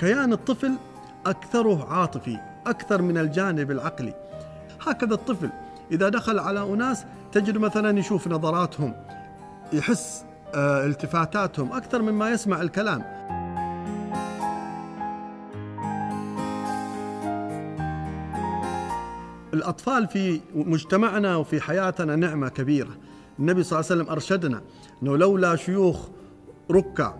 كيان الطفل أكثره عاطفي أكثر من الجانب العقلي. هكذا الطفل إذا دخل على أناس تجد مثلا يشوف نظراتهم، يحس التفاتاتهم أكثر مما يسمع الكلام. الأطفال في مجتمعنا وفي حياتنا نعمة كبيرة. النبي صلى الله عليه وسلم أرشدنا أنه لولا شيوخ ركع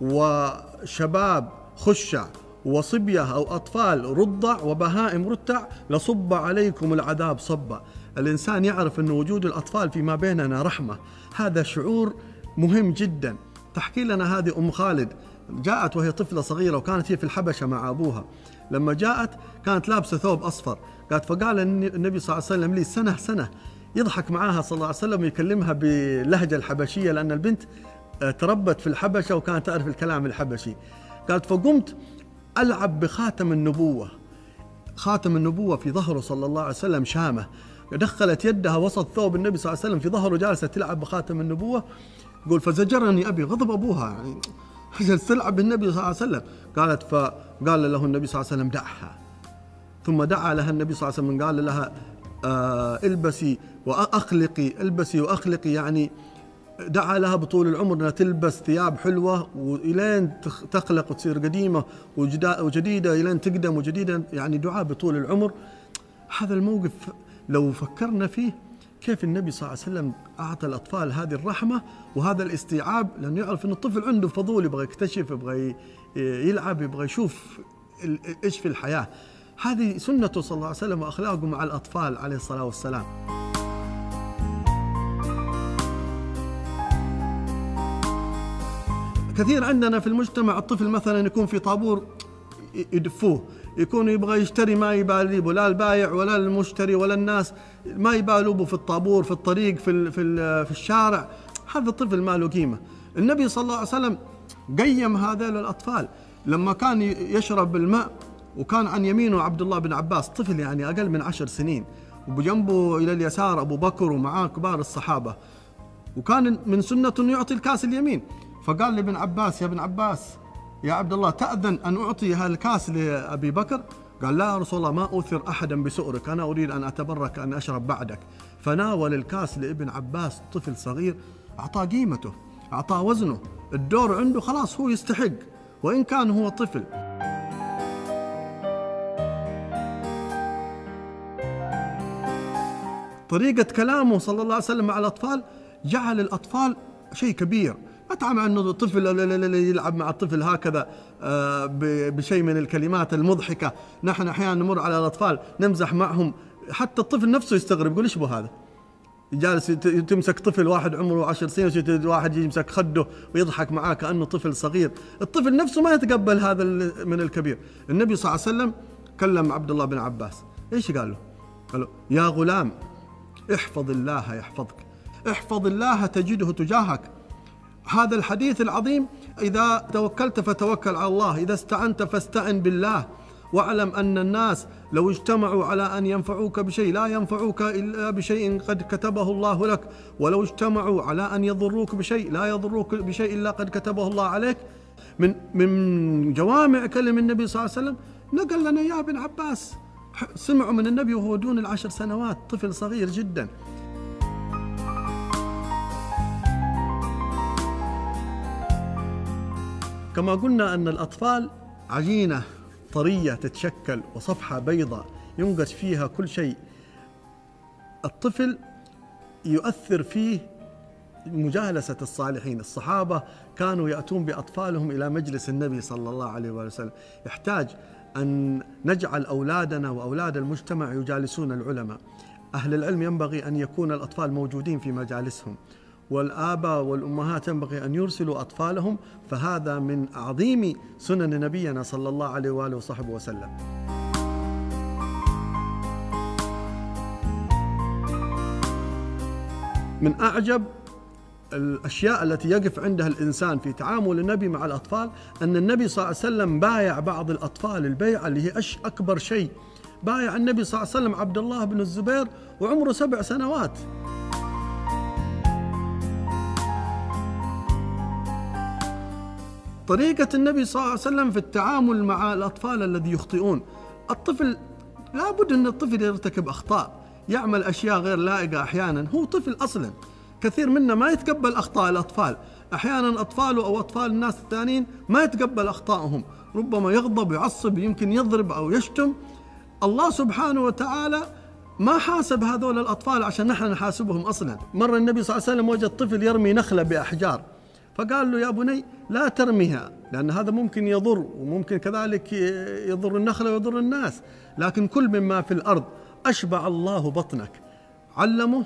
وشباب خشع وصبية أو أطفال رضع وبهائم رتع لصب عليكم العذاب صبا. الإنسان يعرف أن وجود الأطفال فيما بيننا رحمة، هذا شعور مهم جدا. تحكي لنا هذه أم خالد، جاءت وهي طفلة صغيرة وكانت هي في الحبشة مع أبوها، لما جاءت كانت لابسة ثوب أصفر، قالت فقال النبي صلى الله عليه وسلم لي سنة يضحك معاها صلى الله عليه وسلم ويكلمها باللهجة الحبشية، لأن البنت تربت في الحبشة وكانت تعرف الكلام الحبشي. قالت فقمت ألعب بخاتم النبوة، خاتم النبوة في ظهره صلى الله عليه وسلم شامه، دخلت يدها وسط ثوب النبي صلى الله عليه وسلم في ظهره جالسة تلعب بخاتم النبوة. يقول فزجرني أبي، غضب أبوها يعني جالسة تلعب بالنبي صلى الله عليه وسلم. قالت فقال له النبي صلى الله عليه وسلم دعها، ثم دعا لها النبي صلى الله عليه وسلم قال لها البسي وأخلقي، البسي وأخلقي، يعني دعا لها بطول العمر أنها تلبس ثياب حلوة وإلين تخلق وتصير قديمة وجديدة، إلين تقدم وجديدة، يعني دعاء بطول العمر. هذا الموقف لو فكرنا فيه كيف النبي صلى الله عليه وسلم أعطى الأطفال هذه الرحمة وهذا الاستيعاب، لأنه يعرف أن الطفل عنده فضول، يبغى يكتشف، يبغى يلعب، يبغى يشوف إيش في الحياة. هذه سنته صلى الله عليه وسلم وأخلاقه مع الأطفال عليه الصلاة والسلام. كثير عندنا في المجتمع الطفل مثلا يكون في طابور يدفوه، يكون يبغى يشتري ما يباليبه، لا البايع ولا المشتري ولا الناس ما يبالوبه، في الطابور، في الطريق، في الشارع. هذا الطفل ما له قيمة. النبي صلى الله عليه وسلم قيم هذول الأطفال لما كان يشرب الماء وكان عن يمينه عبد الله بن عباس، طفل يعني أقل من 10 سنين، وبجنبه إلى اليسار أبو بكر ومعاه كبار الصحابة، وكان من سنة أنه يعطي الكاس اليمين. فقال لابن عباس يا ابن عباس يا عبد الله تأذن أن أعطي هالكاس لأبي بكر؟ قال لا يا رسول الله ما أوثر أحدا بسؤرك، أنا أريد أن أتبرك أن أشرب بعدك. فناول الكاس لابن عباس، طفل صغير، أعطاه قيمته، أعطاه وزنه، الدور عنده خلاص هو يستحق وإن كان هو طفل. طريقة كلامه صلى الله عليه وسلم مع الأطفال جعل الأطفال شيء كبير، ما تعامل أنه طفل يلعب مع الطفل هكذا بشيء من الكلمات المضحكة. نحن أحيانا نمر على الأطفال نمزح معهم، حتى الطفل نفسه يستغرب، يقول إيش بو هذا؟ جالس تمسك طفل واحد عمره 10 سنين، واحد يمسك خده ويضحك معاه كأنه طفل صغير، الطفل نفسه ما يتقبل هذا من الكبير. النبي صلى الله عليه وسلم كلم عبد الله بن عباس، إيش قال له؟ قال له يا غلام احفظ الله يحفظك، احفظ الله تجده تجاهك. هذا الحديث العظيم، إذا توكلت فتوكل على الله، إذا استعنت فاستعن بالله، واعلم أن الناس لو اجتمعوا على أن ينفعوك بشيء لا ينفعوك إلا بشيء قد كتبه الله لك، ولو اجتمعوا على أن يضروك بشيء لا يضروك بشيء إلا قد كتبه الله عليك. من جوامع كلم النبي صلى الله عليه وسلم نقل لنا يا ابن عباس، سمعوا من النبي وهو دون 10 سنوات، طفل صغير جدا. كما قلنا أن الأطفال عجينة طرية تتشكل وصفحة بيضاء ينقش فيها كل شيء. الطفل يؤثر فيه مجالسة الصالحين، الصحابة كانوا يأتون بأطفالهم إلى مجلس النبي صلى الله عليه وسلم. يحتاج أن نجعل أولادنا وأولاد المجتمع يجالسون العلماء، أهل العلم ينبغي أن يكون الأطفال موجودين في مجالسهم، والآباء والأمهات ينبغي أن يرسلوا أطفالهم، فهذا من عظيم سنن نبينا صلى الله عليه وآله وصحبه وسلم. من أعجب الأشياء التي يقف عندها الإنسان في تعامل النبي مع الأطفال أن النبي صلى الله عليه وسلم بايع بعض الأطفال البيعة اللي هي أكبر شيء. بايع النبي صلى الله عليه وسلم عبد الله بن الزبير وعمره 7 سنوات. طريقة النبي صلى الله عليه وسلم في التعامل مع الأطفال الذي يخطئون. الطفل لابد أن الطفل يرتكب أخطاء، يعمل أشياء غير لائقة أحيانا، هو طفل أصلا، كثير منا ما يتقبل أخطاء الأطفال، أحيانا أطفاله أو أطفال الناس الثانيين ما يتقبل أخطائهم، ربما يغضب يعصب يمكن يضرب أو يشتم. الله سبحانه وتعالى ما حاسب هذول الأطفال عشان نحن نحاسبهم أصلا. مرة النبي صلى الله عليه وسلم وجد طفل يرمي نخلة بأحجار، فقال له يا بني لا ترميها، لأن هذا ممكن يضر، وممكن كذلك يضر النخلة ويضر الناس، لكن كل مما في الأرض أشبع الله بطنك. علمه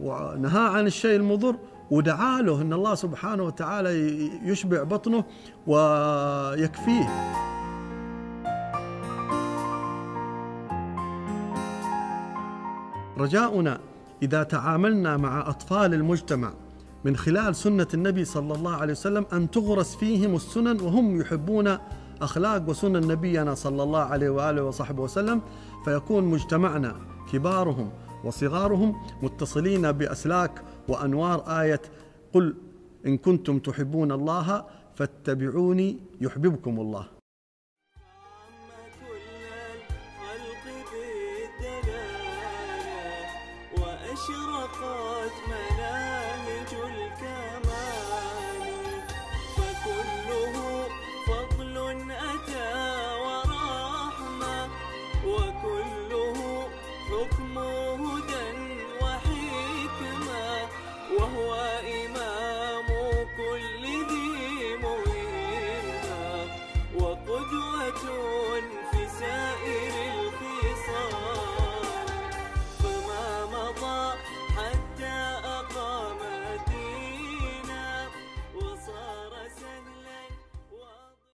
ونهى عن الشيء المضر ودعا له أن الله سبحانه وتعالى يشبع بطنه ويكفيه. رجاؤنا إذا تعاملنا مع أطفال المجتمع من خلال سنة النبي صلى الله عليه وسلم أن تغرس فيهم السنن، وهم يحبون أخلاق وسنن نبينا صلى الله عليه وآله وصحبه وسلم، فيكون مجتمعنا كبارهم وصغارهم متصلين بأسلاك وأنوار آية قل إن كنتم تحبون الله فاتبعوني يحببكم الله.